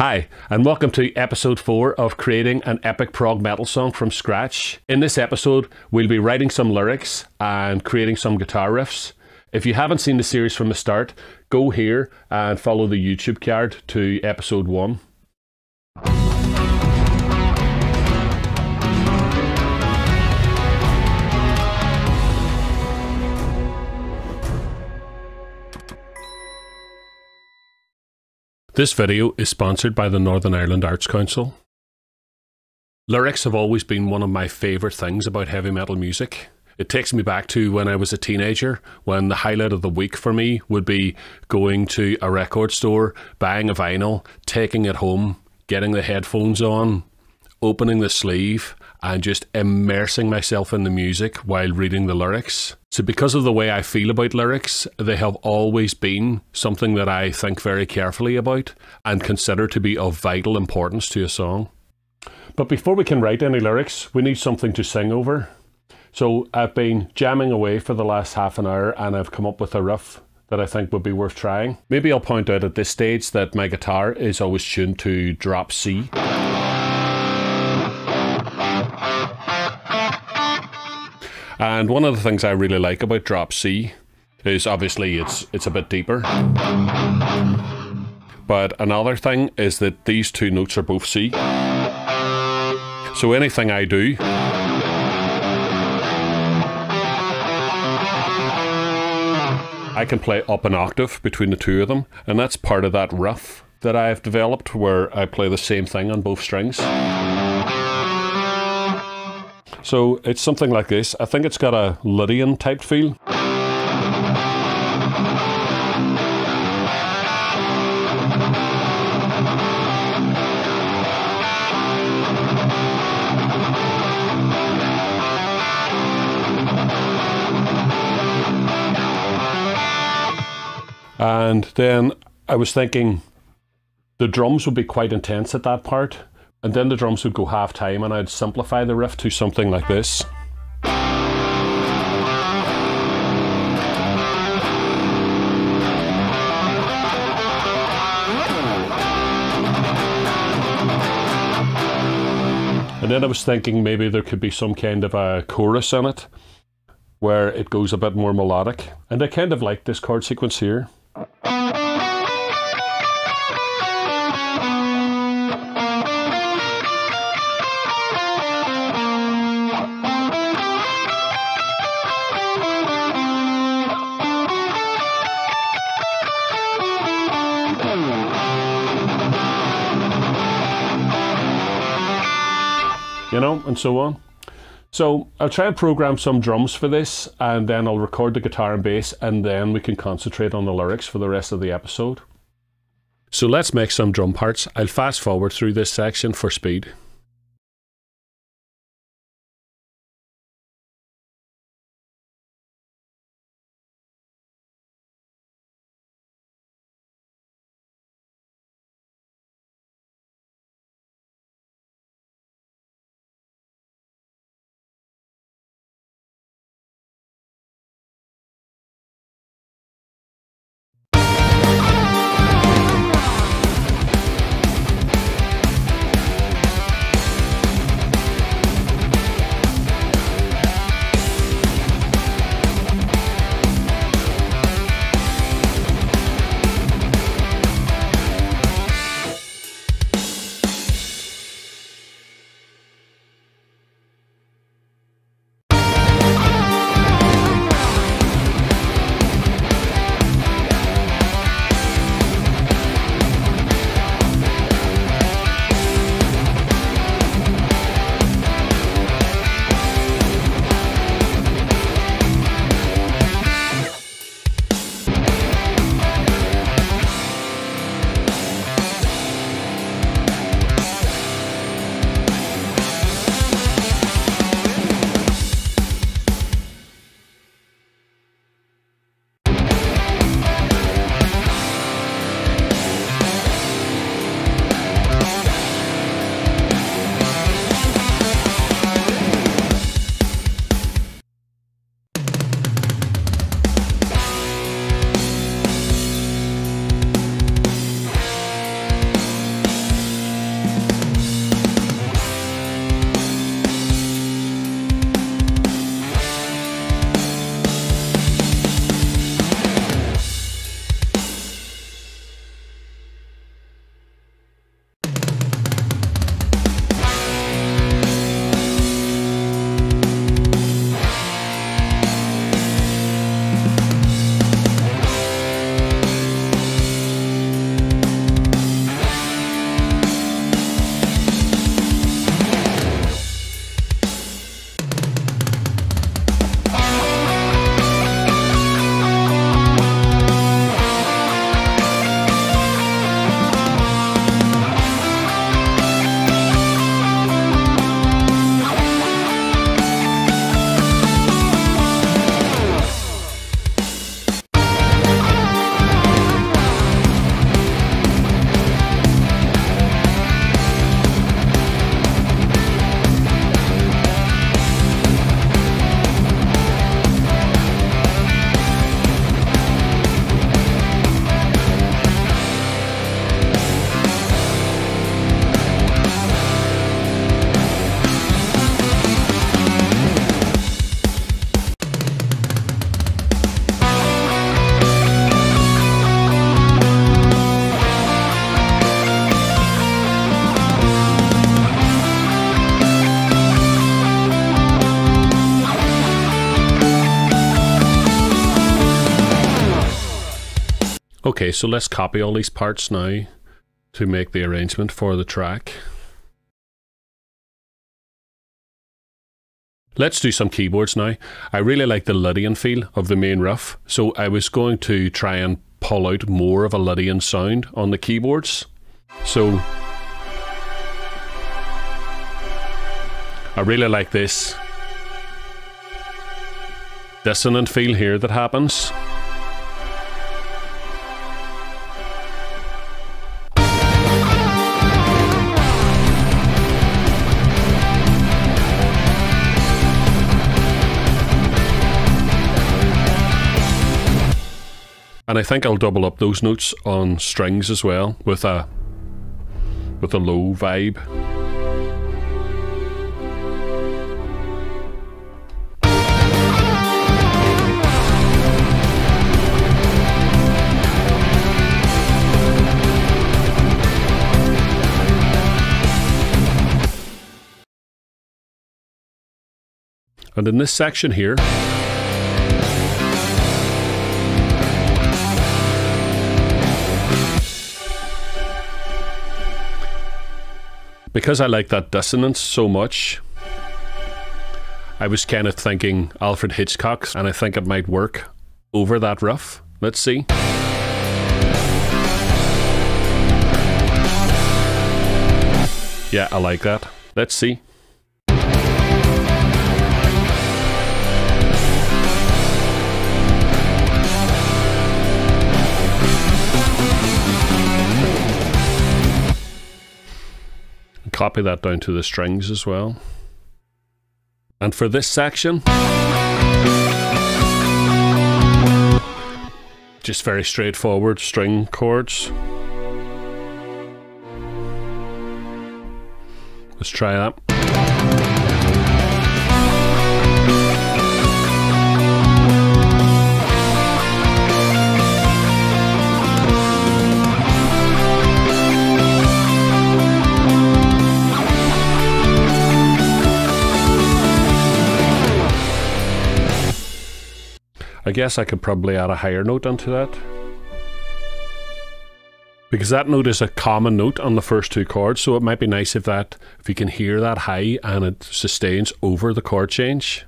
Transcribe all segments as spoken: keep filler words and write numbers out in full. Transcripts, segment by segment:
Hi, and welcome to episode four of creating an epic prog metal song from scratch. In this episode, we'll be writing some lyrics and creating some guitar riffs. If you haven't seen the series from the start, go here and follow the YouTube card to episode one. This video is sponsored by the Northern Ireland Arts Council. Lyrics have always been one of my favourite things about heavy metal music. It takes me back to when I was a teenager, when the highlight of the week for me would be going to a record store, buying a vinyl, taking it home, getting the headphones on, opening the sleeve and just immersing myself in the music while reading the lyrics. So because of the way I feel about lyrics, they have always been something that I think very carefully about and consider to be of vital importance to a song. But before we can write any lyrics, we need something to sing over. So I've been jamming away for the last half an hour and I've come up with a riff that I think would be worth trying. Maybe I'll point out at this stage that my guitar is always tuned to drop C. And one of the things I really like about drop C is obviously it's it's a bit deeper. But another thing is that these two notes are both C. So anything I do, I can play up an octave between the two of them, and that's part of that riff that I've developed where I play the same thing on both strings. So it's something like this. I think it's got a Lydian type feel. And then I was thinking the drums would be quite intense at that part. And then the drums would go half time and I'd simplify the riff to something like this. And then I was thinking maybe there could be some kind of a chorus in it where it goes a bit more melodic. And I kind of like this chord sequence here. You know, and so on. So I'll try and program some drums for this and then I'll record the guitar and bass and then we can concentrate on the lyrics for the rest of the episode. So let's make some drum parts. I'll fast forward through this section for speed. Okay, so let's copy all these parts now to make the arrangement for the track. Let's do some keyboards now. I really like the Lydian feel of the main riff, so I was going to try and pull out more of a Lydian sound on the keyboards. So I really like this dissonant feel here that happens. And I think I'll double up those notes on strings as well with a with a low vibe. And in this section here, because I like that dissonance so much, I was kind of thinking Alfred Hitchcock, and I think it might work over that riff. Let's see. Yeah, I like that. Let's see. Copy that down to the strings as well. And for this section, just very straightforward string chords. Let's try that. I guess I could probably add a higher note onto that, because that note is a common note on the first two chords, so it might be nice if that, if you can hear that high and it sustains over the chord change.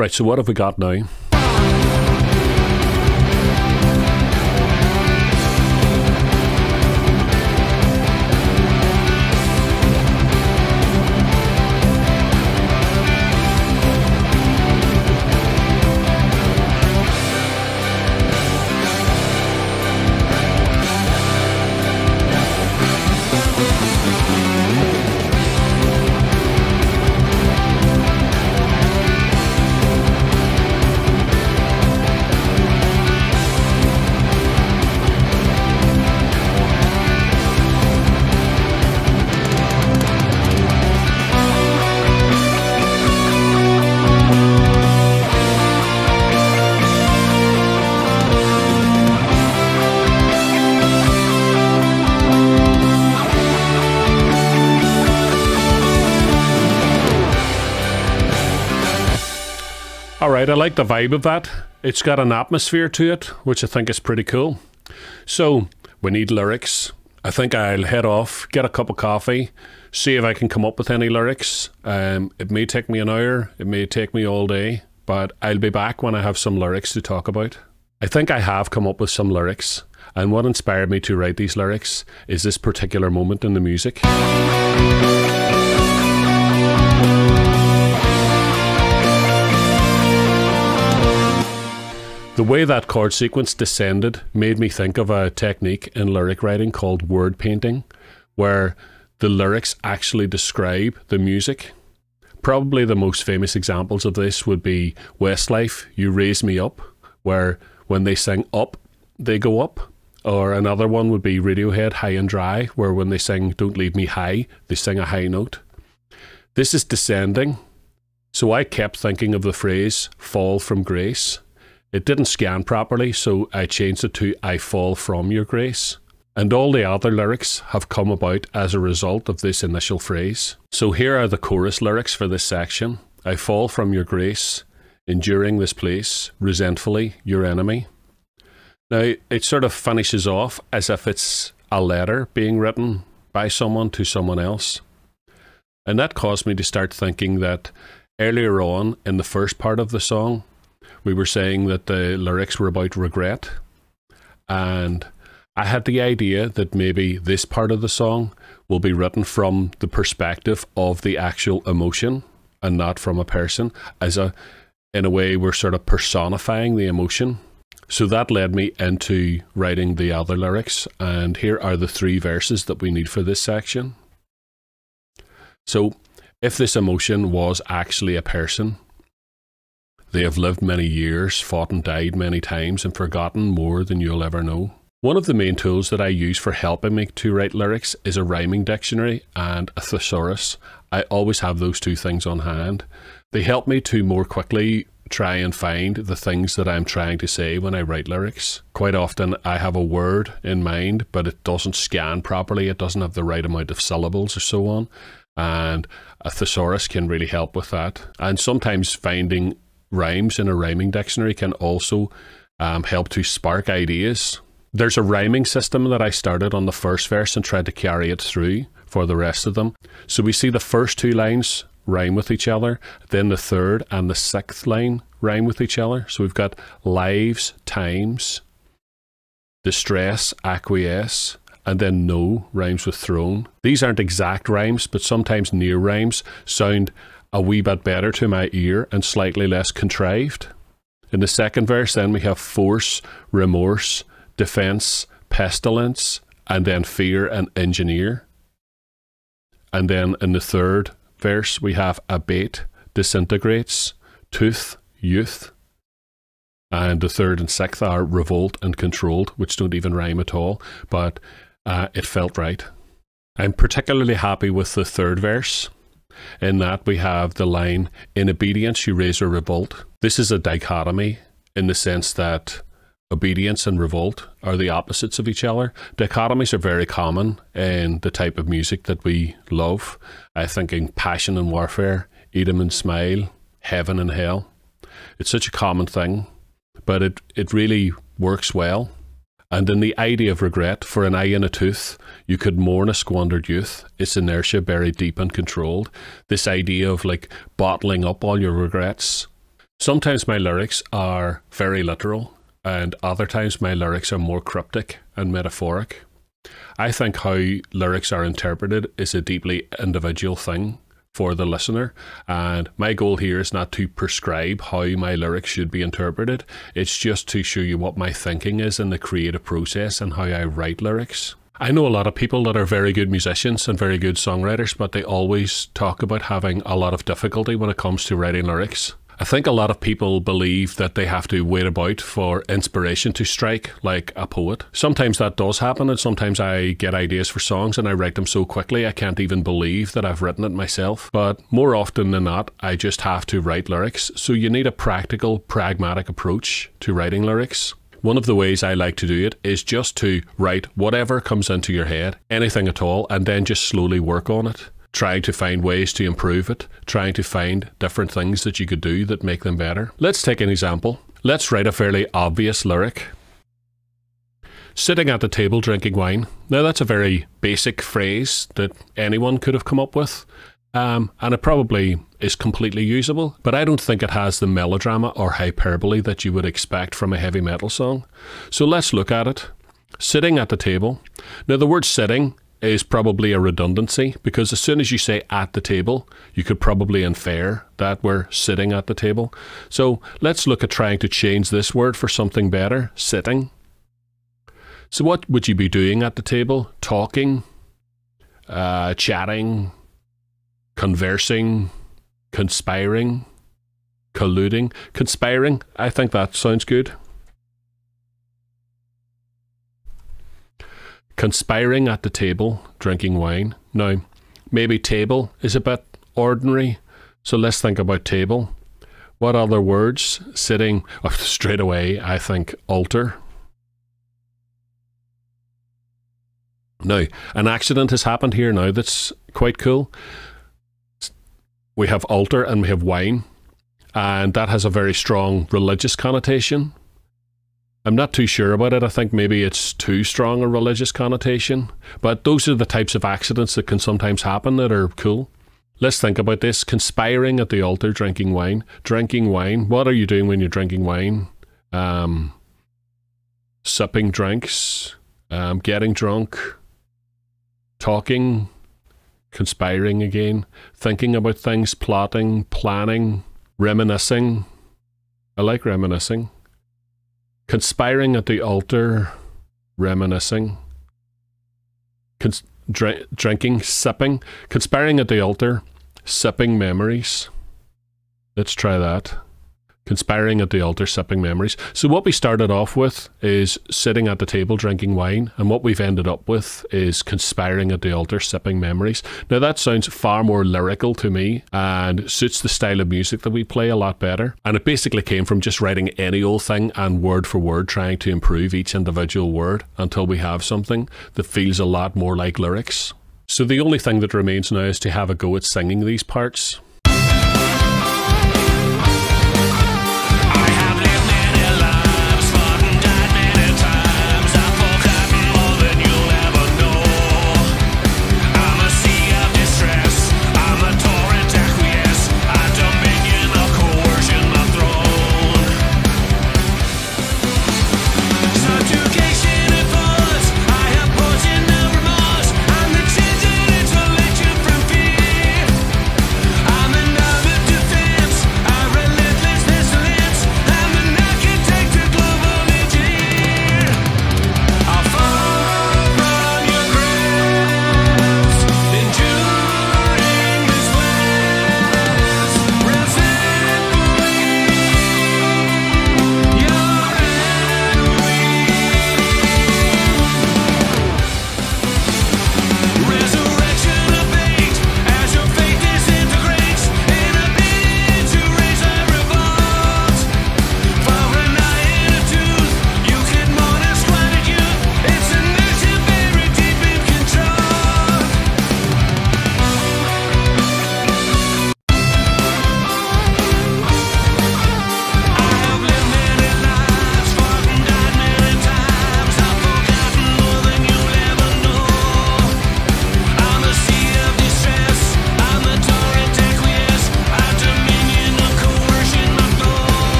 Right, so what have we got now? I like the vibe of that. It's got an atmosphere to it, which I think is pretty cool. So we need lyrics. I think I'll head off, get a cup of coffee, see if I can come up with any lyrics. Um, it may take me an hour, it may take me all day, but I'll be back when I have some lyrics to talk about. I think I have come up with some lyrics, and what inspired me to write these lyrics is this particular moment in the music. The way that chord sequence descended made me think of a technique in lyric writing called word painting, where the lyrics actually describe the music. Probably the most famous examples of this would be Westlife, You Raise Me Up, where when they sing up, they go up. Or another one would be Radiohead, High and Dry, where when they sing Don't Leave Me High, they sing a high note. This is descending. So I kept thinking of the phrase, fall from grace. It didn't scan properly, so I changed it to, I fall from your grace. And all the other lyrics have come about as a result of this initial phrase. So here are the chorus lyrics for this section. I fall from your grace, enduring this place, resentfully, your enemy. Now, it sort of finishes off as if it's a letter being written by someone to someone else. And that caused me to start thinking that earlier on in the first part of the song, we were saying that the lyrics were about regret. And I had the idea that maybe this part of the song will be written from the perspective of the actual emotion and not from a person. As a, in a way, we're sort of personifying the emotion. So that led me into writing the other lyrics. And here are the three verses that we need for this section. So if this emotion was actually a person, they have lived many years, fought and died many times, and forgotten more than you'll ever know. One of the main tools that I use for helping me to write lyrics is a rhyming dictionary and a thesaurus. I always have those two things on hand. They help me to more quickly try and find the things that I'm trying to say when I write lyrics. Quite often I have a word in mind, but it doesn't scan properly. It doesn't have the right amount of syllables or so on. And a thesaurus can really help with that. And sometimes finding rhymes in a rhyming dictionary can also um, help to spark ideas. There's a rhyming system that I started on the first verse and tried to carry it through for the rest of them. So we see the first two lines rhyme with each other, then the third and the sixth line rhyme with each other. So we've got lives, times, distress, acquiesce, and then no rhymes with throne. These aren't exact rhymes, but sometimes near rhymes sound a wee bit better to my ear and slightly less contrived. In the second verse then we have force, remorse, defense, pestilence, and then fear and engineer. And then in the third verse we have abate, disintegrates, tooth, youth. And the third and sixth are revolt and controlled, which don't even rhyme at all, but uh, it felt right. I'm particularly happy with the third verse. In that we have the line, in obedience you raise a revolt. This is a dichotomy in the sense that obedience and revolt are the opposites of each other. Dichotomies are very common in the type of music that we love. I think in Passion and Warfare, Edom and Smile, Heaven and Hell. It's such a common thing, but it, it really works well. And in the idea of regret, for an eye and a tooth, you could mourn a squandered youth, its inertia buried deep and controlled. This idea of like bottling up all your regrets. Sometimes my lyrics are very literal and other times my lyrics are more cryptic and metaphoric. I think how lyrics are interpreted is a deeply individual thing for the listener, and my goal here is not to prescribe how my lyrics should be interpreted. It's just to show you what my thinking is in the creative process and how I write lyrics. I know a lot of people that are very good musicians and very good songwriters, but they always talk about having a lot of difficulty when it comes to writing lyrics. I think a lot of people believe that they have to wait about for inspiration to strike, like a poet. Sometimes that does happen, and sometimes I get ideas for songs and I write them so quickly I can't even believe that I've written it myself. But more often than not, I just have to write lyrics. So you need a practical, pragmatic approach to writing lyrics. One of the ways I like to do it is just to write whatever comes into your head, anything at all, and then just slowly work on it. Trying to find ways to improve it, trying to find different things that you could do that make them better. Let's take an example. Let's write a fairly obvious lyric. Sitting at the table drinking wine. Now that's a very basic phrase that anyone could have come up with, um, and it probably is completely usable, but I don't think it has the melodrama or hyperbole that you would expect from a heavy metal song. So let's look at it. Sitting at the table. Now the word sitting is probably a redundancy, because as soon as you say at the table, you could probably infer that we're sitting at the table. So let's look at trying to change this word for something better, sitting. So what would you be doing at the table? Talking, uh, chatting, conversing, conspiring, colluding. Conspiring, I think that sounds good. Conspiring at the table, drinking wine. Now, maybe table is a bit ordinary, So let's think about table. What other words? Sitting, oh, straight away, I think altar. Now, an accident has happened here now that's quite cool. We have altar and we have wine, and that has a very strong religious connotation. I'm not too sure about it. I think maybe it's too strong a religious connotation, but those are the types of accidents that can sometimes happen that are cool. Let's think about this. Conspiring at the altar, drinking wine. Drinking wine. What are you doing when you're drinking wine? Um, sipping drinks, um, getting drunk, talking, conspiring again, thinking about things, plotting, planning, reminiscing. I like reminiscing. Conspiring at the altar, reminiscing. Cons Drink, drinking, sipping, conspiring at the altar, sipping memories. Let's try that. Conspiring at the altar, sipping memories. So what we started off with is sitting at the table drinking wine, and what we've ended up with is conspiring at the altar, sipping memories. Now that sounds far more lyrical to me and suits the style of music that we play a lot better. And it basically came from just writing any old thing and word for word trying to improve each individual word until we have something that feels a lot more like lyrics. So the only thing that remains now is to have a go at singing these parts.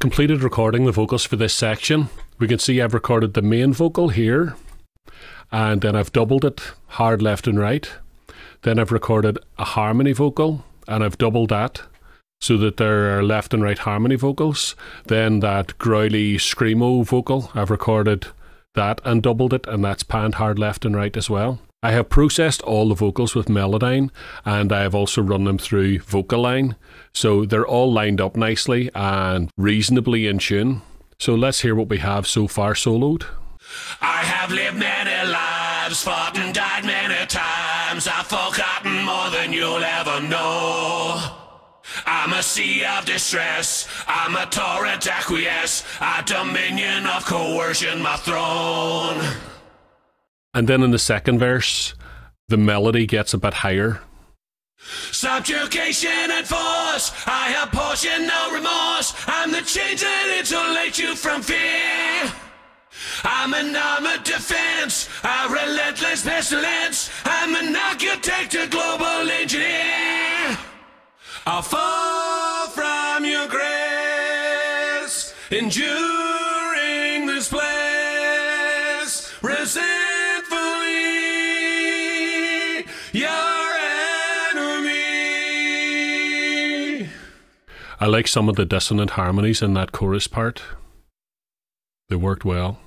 Completed recording the vocals for this section. We can see I've recorded the main vocal here, and then I've doubled it hard left and right. Then I've recorded a harmony vocal and I've doubled that so that there are left and right harmony vocals. Then that growly screamo vocal, I've recorded that and doubled it, and that's panned hard left and right as well. I have processed all the vocals with Melodyne, and I have also run them through Vocaline, so they're all lined up nicely and reasonably in tune. So let's hear what we have so far soloed. I have lived many lives, fought and died many times. I've forgotten more than you'll ever know. I'm a sea of distress, I'm a torrent acquiesce, a dominion of coercion, my throne. And then in the second verse, the melody gets a bit higher. Subjugation and force, I have portion, no remorse. I'm the change that insulates you from fear. I'm an armored defense, a relentless pestilence. I'm an architect, a global engineer. I'll fall from your grace, enduring this place. Resist. I like some of the dissonant harmonies in that chorus part. They worked well.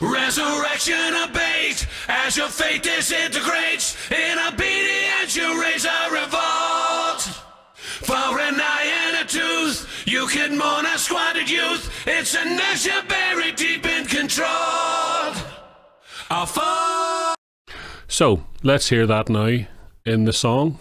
Resurrection abates as your faith disintegrates. In obedience you raise a revolt. For an eye and a tooth, you can mourn a squandered youth. It's a nation buried deep in control. A fall. So, let's hear that now in the song.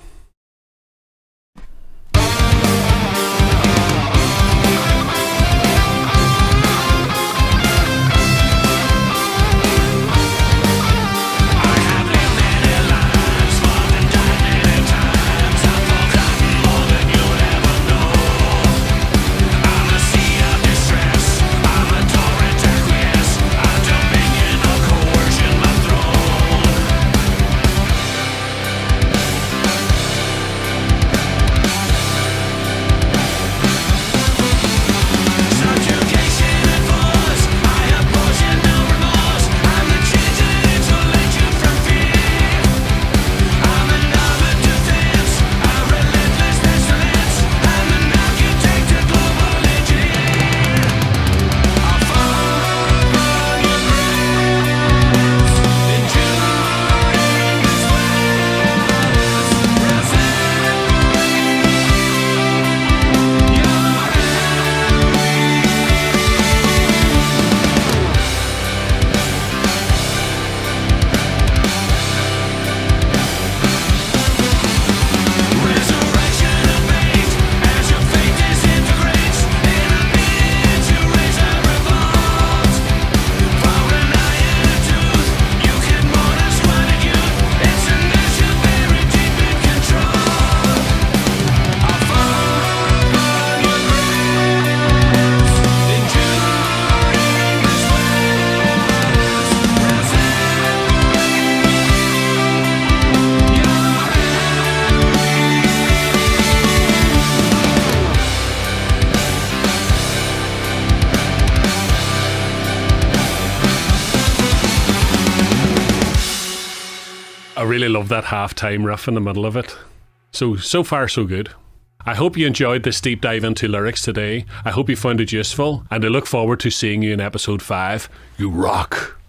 Really love that half-time riff in the middle of it. So, so far so good. I hope you enjoyed this deep dive into lyrics today. I hope you found it useful, and I look forward to seeing you in episode five. You rock!